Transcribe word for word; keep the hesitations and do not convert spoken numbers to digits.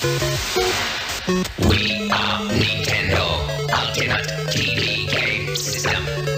We are Nintendo Ultimate T V Game System.